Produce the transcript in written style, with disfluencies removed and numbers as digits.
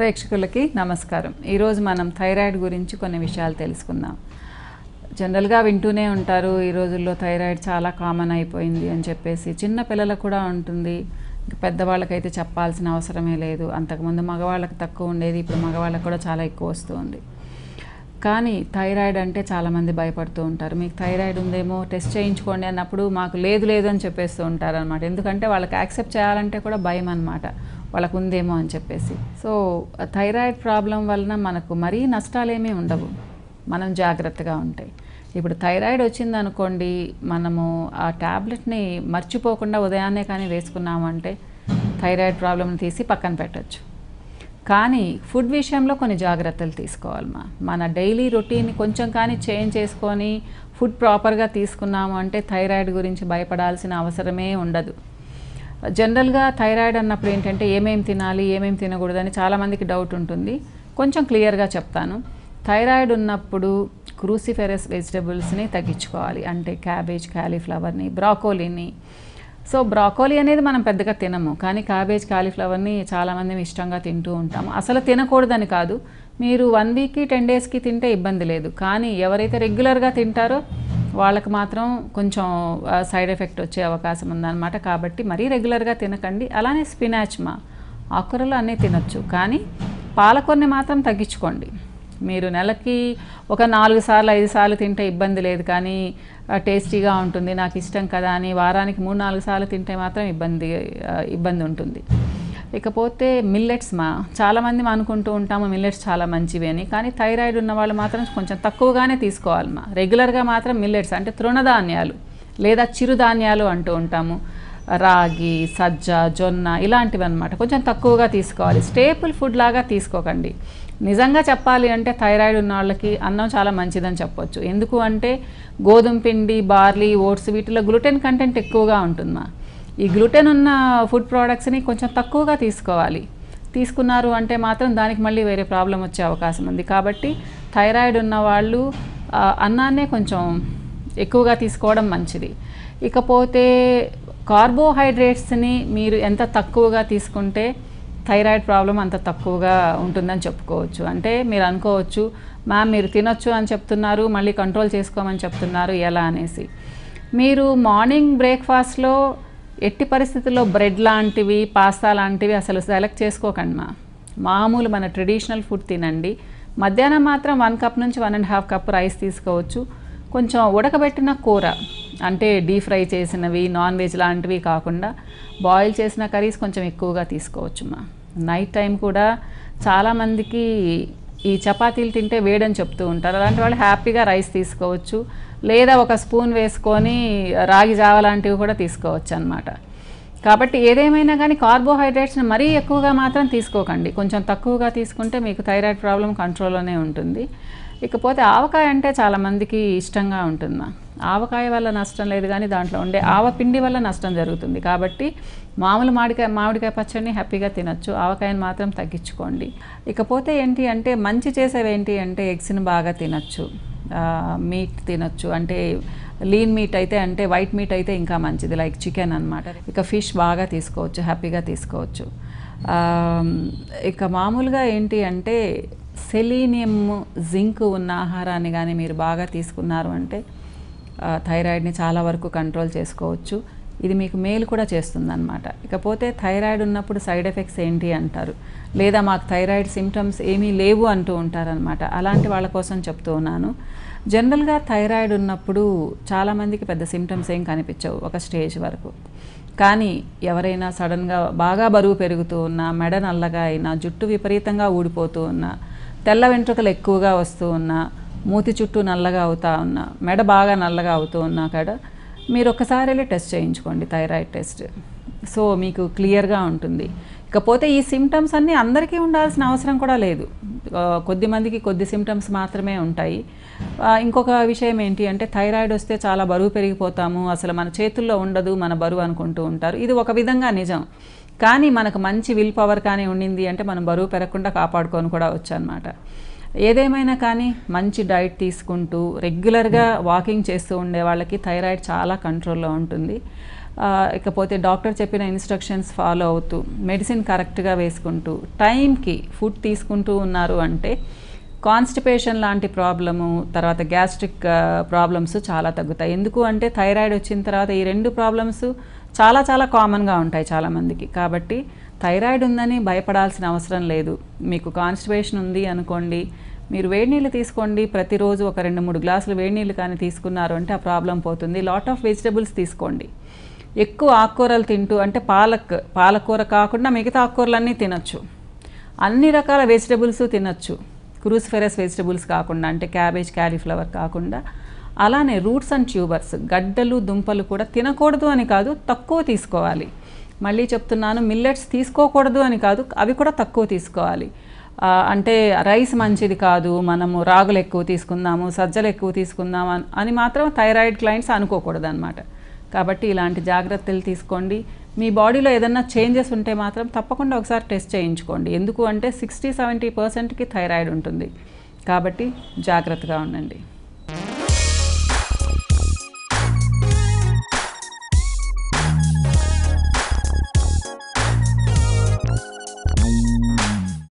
ప్రేక్షకులకి నమస్కారం. ఈరోజు మనం థైరాయిడ్ గురించి కొన్ని విషయాలు తెలుసుకుందాం. జనరల్గా వింటూనే ఉంటారు ఈ రోజుల్లో థైరాయిడ్ చాలా కామన్ అయిపోయింది అని చెప్పేసి. చిన్న పిల్లలకు కూడా ఉంటుంది, పెద్దవాళ్ళకైతే చెప్పాల్సిన అవసరమే లేదు. అంతకుముందు మగవాళ్ళకి తక్కువ ఉండేది, ఇప్పుడు మగవాళ్ళకి కూడా చాలా ఎక్కువ వస్తుంది. కానీ థైరాయిడ్ అంటే చాలామంది భయపడుతూ ఉంటారు. మీకు థైరాయిడ్ ఉందేమో టెస్ట్ చేయించుకోండి అన్నప్పుడు మాకు లేదు లేదు అని చెప్పేస్తూ ఉంటారు అనమాట. ఎందుకంటే వాళ్ళకి యాక్సెప్ట్ చేయాలంటే కూడా భయం అనమాట, వాళ్ళకు ఉందేమో అని చెప్పేసి. సో థైరాయిడ్ ప్రాబ్లం వలన మనకు మరీ నష్టాలేమీ ఉండవు, మనం జాగ్రత్తగా ఉంటాయి. ఇప్పుడు థైరాయిడ్ వచ్చిందనుకోండి, మనము ఆ ట్యాబ్లెట్ని మర్చిపోకుండా ఉదయాన్నే కానీ వేసుకున్నామంటే థైరాయిడ్ ప్రాబ్లమ్ని తీసి పక్కన పెట్టచ్చు. కానీ ఫుడ్ విషయంలో కొన్ని జాగ్రత్తలు తీసుకోవాలి. మన డైలీ రొటీన్ కొంచెం కానీ చేంజ్ చేసుకొని ఫుడ్ ప్రాపర్గా తీసుకున్నాము అంటే థైరాయిడ్ గురించి భయపడాల్సిన అవసరమే ఉండదు. జనరల్గా థైరాయిడ్ అన్నప్పుడు ఏంటంటే ఏమేమి తినాలి ఏమేమి తినకూడదని చాలామందికి డౌట్ ఉంటుంది. కొంచెం క్లియర్గా చెప్తాను. థైరాయిడ్ ఉన్నప్పుడు క్రూసిఫెరస్ వెజిటబుల్స్ని తగ్గించుకోవాలి. అంటే క్యాబేజ్, కాలీఫ్లవర్ని, బ్రాకోలీని. సో బ్రాకోలీ అనేది మనం పెద్దగా తినము, కానీ క్యాబేజ్, కాలీఫ్లవర్ని చాలామంది ఇష్టంగా తింటూ ఉంటాము. అసలు తినకూడదని కాదు, మీరు 1 వీక్కి 10 డేస్కి తింటే ఇబ్బంది లేదు. కానీ ఎవరైతే రెగ్యులర్గా తింటారో వాళ్ళకి మాత్రం కొంచెం సైడ్ ఎఫెక్ట్ వచ్చే అవకాశం ఉందన్నమాట. కాబట్టి మరీ రెగ్యులర్గా తినకండి. అలానే స్పినాచ్, ఆకుకూరలు అన్నీ తినచ్చు, కానీ పాలకూరని మాత్రం తగ్గించుకోండి. మీరు నెలకి ఒక 4 సార్లు 5 సార్లు తింటే ఇబ్బంది లేదు, కానీ టేస్టీగా ఉంటుంది నాకు ఇష్టం కదా అని వారానికి 3-4 సార్లు తింటే మాత్రం ఇబ్బంది ఉంటుంది. ఇకపోతే మిల్లెట్స్, చాలామంది అనుకుంటూ ఉంటాము మిల్లెట్స్ చాలా మంచివి అని, కానీ థైరాయిడ్ ఉన్న వాళ్ళు మాత్రం కొంచెం తక్కువగానే తీసుకోవాలి. రెగ్యులర్గా మాత్రం మిల్లెట్స్ అంటే తృణధాన్యాలు లేదా చిరుధాన్యాలు అంటూ ఉంటాము, రాగి, సజ్జ, జొన్న ఇలాంటివి అనమాట, కొంచెం తక్కువగా తీసుకోవాలి. స్టేపుల్ ఫుడ్ లాగా తీసుకోకండి. నిజంగా చెప్పాలి అంటే థైరాయిడ్ ఉన్న వాళ్ళకి అన్నం చాలా మంచిదని చెప్పొచ్చు. ఎందుకు అంటే గోధుమ పిండి, బార్లీ, ఓట్స్ వీటిలో గ్లూటెన్ కంటెంట్ ఎక్కువగా ఉంటుందమ్మా. ఈ గ్లూటెన్ ఉన్న ఫుడ్ ప్రోడక్ట్స్ని కొంచెం తక్కువగా తీసుకోవాలి. తీసుకున్నారు అంటే మాత్రం దానికి మళ్ళీ వేరే ప్రాబ్లం వచ్చే అవకాశం ఉంది. కాబట్టి థైరాయిడ్ ఉన్న వాళ్ళు అన్నాన్నే కొంచెం ఎక్కువగా తీసుకోవడం మంచిది. ఇకపోతే కార్బోహైడ్రేట్స్ని మీరు ఎంత తక్కువగా తీసుకుంటే థైరాయిడ్ ప్రాబ్లం అంత తక్కువగా ఉంటుందని చెప్పుకోవచ్చు. అంటే మీరు అనుకోవచ్చు, మ్యామ్ మీరు తినొచ్చు అని చెప్తున్నారు, మళ్ళీ కంట్రోల్ చేసుకోమని చెప్తున్నారు, ఎలా అనేసి. మీరు మార్నింగ్ బ్రేక్ఫాస్ట్లో ఎట్టి పరిస్థితుల్లో బ్రెడ్ లాంటివి, పాస్తా లాంటివి అసలు సెలెక్ట్ చేసుకోకండి. మామూలు మన ట్రెడిషనల్ ఫుడ్ తినండి. మధ్యాహ్నం మాత్రం 1 కప్ నుంచి 1.5 కప్ రైస్ తీసుకోవచ్చు. కొంచెం ఉడకబెట్టిన కూర అంటే డీప్ ఫ్రై చేసినవి, నాన్ వెజ్ లాంటివి కాకుండా బాయిల్ చేసిన కర్రీస్ కొంచెం ఎక్కువగా తీసుకోవచ్చు. నైట్ టైం కూడా చాలామందికి ఈ చపాతీలు తింటే వేడని చెప్తూ ఉంటారు. అలాంటి వాళ్ళు హ్యాపీగా రైస్ తీసుకోవచ్చు, లేదా 1 స్పూన్ వేసుకొని రాగి జావ లాంటివి కూడా తీసుకోవచ్చు అన్నమాట. కాబట్టి ఏదేమైనా కానీ కార్బోహైడ్రేట్స్ని మరీ ఎక్కువగా మాత్రం తీసుకోకండి. కొంచెం తక్కువగా తీసుకుంటే మీకు థైరాయిడ్ ప్రాబ్లం కంట్రోల్లోనే ఉంటుంది. ఇకపోతే ఆవకాయ అంటే చాలామందికి ఇష్టంగా ఉంటుందా. ఆవకాయ వల్ల నష్టం లేదు, కానీ దాంట్లో ఉండే ఆవపిండి వల్ల నష్టం జరుగుతుంది. కాబట్టి మామూలు మామిడికాయ పచ్చడిని హ్యాపీగా తినచ్చు, ఆవకాయని మాత్రం తగ్గించుకోండి. ఇకపోతే ఏంటి అంటే మంచి చేసేవి ఏంటి అంటే ఎగ్స్ని బాగా తినచ్చు, మీట్ తినచ్చు. అంటే లీన్ మీట్ అయితే, అంటే వైట్ మీట్ అయితే ఇంకా మంచిది, లైక్ చికెన్ అన్నమాట. ఇక ఫిష్ బాగా తీసుకోవచ్చు, హ్యాపీగా తీసుకోవచ్చు. ఇక మామూలుగా ఏంటి అంటే సెలీనియం, జింక్ ఉన్న ఆహారాన్ని కానీ మీరు బాగా తీసుకున్నారు అంటే థైరాయిడ్ని చాలా వరకు కంట్రోల్ చేసుకోవచ్చు. ఇది మీకు మేలు కూడా చేస్తుందన్నమాట. ఇకపోతే థైరాయిడ్ ఉన్నప్పుడు సైడ్ ఎఫెక్ట్స్ ఏంటి అంటారు, లేదా మాకు థైరాయిడ్ సిమ్టమ్స్ ఏమీ లేవు అంటూ ఉంటారనమాట. అలాంటి వాళ్ళ కోసం చెప్తూ ఉన్నాను. జనరల్గా థైరాయిడ్ ఉన్నప్పుడు చాలామందికి పెద్ద సిమ్టమ్స్ ఏం కనిపించవు ఒక స్టేజ్ వరకు. కానీ ఎవరైనా సడన్గా బాగా బరువు పెరుగుతూ ఉన్నా, మెడ నల్లగా అయినా, జుట్టు విపరీతంగా ఊడిపోతూ ఉన్నా, తెల్ల వెంట్రుకలు ఎక్కువగా వస్తూ ఉన్నా, మూతి చుట్టూ నల్లగా అవుతూ ఉన్నా, మెడ బాగా నల్లగా అవుతూ ఉన్నా కాడ మీరు ఒకసారి వెళ్ళి టెస్ట్ చేయించుకోండి, థైరాయిడ్ టెస్ట్. సో మీకు క్లియర్గా ఉంటుంది. ఇకపోతే ఈ సిమ్టమ్స్ అన్నీ అందరికీ ఉండాల్సిన అవసరం కూడా లేదు, కొద్దిమందికి కొద్ది సిమ్టమ్స్ మాత్రమే ఉంటాయి. ఇంకొక విషయం ఏంటి అంటే థైరాయిడ్ వస్తే చాలా బరువు పెరిగిపోతాము, అసలు మన చేతుల్లో ఉండదు మన బరువు అనుకుంటూ ఉంటారు. ఇది ఒక విధంగా నిజం, కానీ మనకు మంచి విల్ పవర్ కానీ ఉండింది అంటే మనం బరువు పెరగకుండా కాపాడుకొని కూడా వచ్చనమాట. ఏదేమైనా కానీ మంచి డైట్ తీసుకుంటూ రెగ్యులర్గా వాకింగ్ చేస్తూ ఉండే వాళ్ళకి థైరాయిడ్ చాలా కంట్రోల్లో ఉంటుంది. ఇకపోతే డాక్టర్ చెప్పిన ఇన్స్ట్రక్షన్స్ ఫాలో అవుతూ మెడిసిన్ కరెక్ట్గా వేసుకుంటూ టైంకి ఫుడ్ తీసుకుంటూ ఉన్నారు అంటే కాన్స్టిపేషన్ లాంటి ప్రాబ్లము, తర్వాత గ్యాస్ట్రిక్ ప్రాబ్లమ్స్ చాలా తగ్గుతాయి. ఎందుకు అంటే థైరాయిడ్ వచ్చిన తర్వాత ఈ రెండు ప్రాబ్లమ్స్ చాలా చాలా కామన్గా ఉంటాయి చాలామందికి. కాబట్టి థైరాయిడ్ ఉందని భయపడాల్సిన అవసరం లేదు. మీకు కాన్స్టిపేషన్ ఉంది అనుకోండి, మీరు వేడి నీళ్ళు తీసుకోండి, ప్రతిరోజు ఒక 2-3 గ్లాసులు వేడి నీళ్ళు కానీ తీసుకున్నారు అంటే ఆ ప్రాబ్లం పోతుంది. లాట్ ఆఫ్ వెజిటబుల్స్ తీసుకోండి, ఎక్కువ ఆకుకూరలు తింటూ, అంటే పాలకూర కాకుండా మిగతా ఆకుకూరలన్నీ తినచ్చు, అన్ని రకాల వెజిటబుల్స్ తినచ్చు, క్రూసిఫెరస్ వెజిటబుల్స్ కాకుండా, అంటే క్యాబేజ్ క్యాలీఫ్లవర్ కాకుండా. అలానే రూట్స్ అండ్ ట్యూబర్స్, గడ్డలు దుంపలు కూడా తినకూడదు అని కాదు, తక్కువ తీసుకోవాలి. మళ్ళీ చెప్తున్నాను, మిల్లెట్స్ తీసుకోకూడదు అని కాదు, అవి కూడా తక్కువ తీసుకోవాలి. అంటే రైస్ మంచిది కాదు, మనము రాగులు ఎక్కువ తీసుకుందాము, సజ్జలు ఎక్కువ తీసుకుందాము అని మాత్రం థైరాయిడ్ క్లయింట్స్ అనుకోకూడదు అనమాట. కాబట్టి ఇలాంటి జాగ్రత్తలు తీసుకోండి. మీ బాడీలో ఏదన్నా చేంజెస్ ఉంటే మాత్రం తప్పకుండా ఒకసారి టెస్ట్ చేయించుకోండి. ఎందుకు అంటే 60-70%కి థైరాయిడ్ ఉంటుంది. కాబట్టి జాగ్రత్తగా ఉండండి.